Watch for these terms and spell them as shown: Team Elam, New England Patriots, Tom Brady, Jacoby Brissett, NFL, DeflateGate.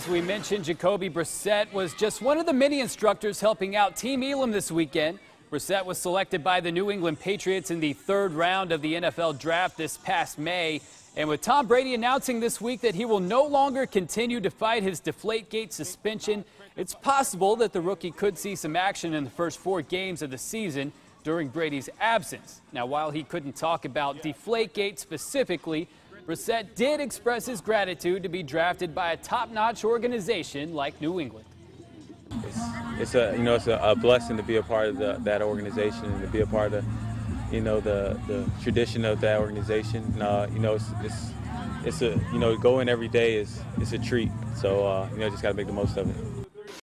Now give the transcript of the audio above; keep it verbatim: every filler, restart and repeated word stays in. As we mentioned, Jacoby Brissett was just one of the many instructors helping out Team Elam this weekend. Brissett was selected by the New England Patriots in the third round of the N F L draft this past May. And with Tom Brady announcing this week that he will no longer continue to fight his DeflateGate suspension, it's possible that the rookie could see some action in the first four games of the season during Brady's absence. Now, while he couldn't talk about DeflateGate specifically, Brissett did express his gratitude to be drafted by a top-notch organization like New England. It's, it's a you know it's a, a blessing to be a part of the, that organization and to be a part of you know the the tradition of that organization. And, uh, you know it's, it's it's a you know going every day is it's a treat. So uh, you know just got to make the most of it.